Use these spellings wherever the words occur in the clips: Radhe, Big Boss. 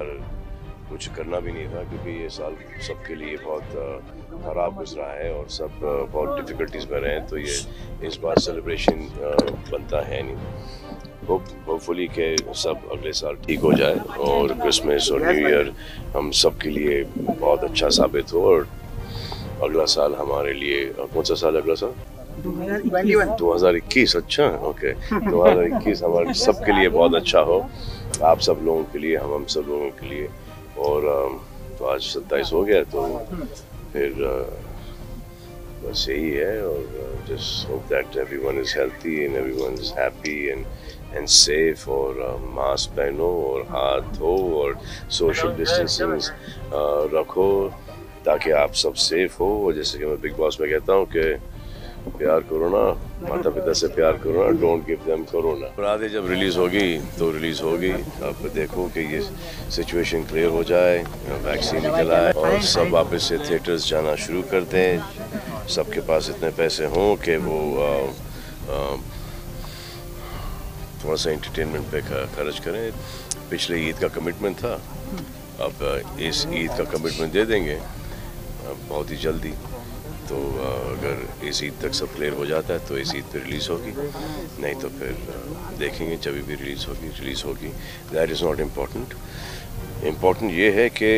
पर कुछ करना भी नहीं था क्योंकि ये साल सबके लिए बहुत खराब गुजरा है और सब बहुत डिफिकल्टीज में रहे हैं, तो ये इस बार सेलिब्रेशन बनता है नहीं। होपफुली के सब अगले साल ठीक हो जाए और क्रिसमस और न्यू ईयर हम सब के लिए बहुत अच्छा साबित हो और अगला साल हमारे लिए कौन सा साल है अगला साल 2021। अच्छा ओके 2021 हमारे सब के लिए बहुत अच्छा हो, आप सब लोगों के लिए, हम सब लोगों के लिए। और तो आज 27 हो गया तो फिर बस यही है और just hope that everyone is healthy and everyone is happy and safe और मास्क पहनो और हाथ धो और सोशल डिस्टेंसिंग रखो ताकि आप सब सेफ हो। और जैसे कि मैं बिग बॉस में कहता हूँ कि प्यार करो ना, माता पिता से प्यार करो ना, don't give them corona. Radhe जब रिलीज़ होगी तो रिलीज़ होगी, आप देखो कि ये सिचुएशन क्लियर हो जाए, वैक्सीन निकल आए और सब वापस से थिएटर्स जाना शुरू कर दें, सबके पास इतने पैसे हों कि वो थोड़ा सा एंटरटेनमेंट पे खर्च करें। पिछले ईद का कमिटमेंट था, अब इस ईद का कमिटमेंट दे देंगे बहुत ही जल्दी, तो अगर इस ईद तक सब क्लियर हो जाता है तो इस ईद पे रिलीज़ होगी, नहीं तो फिर देखेंगे जब भी रिलीज़ होगी। That is not important. Important ये है कि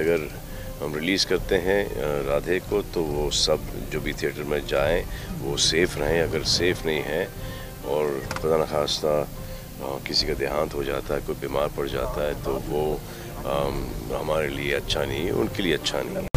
अगर हम रिलीज़ करते हैं राधे को तो वो सब जो भी थिएटर में जाएँ वो सेफ़ रहें। अगर सेफ़ नहीं है और खुदा न खास्ता किसी का देहांत हो जाता है, कोई बीमार पड़ जाता है, तो वो हमारे लिए अच्छा नहीं है, उनके लिए अच्छा नहीं है।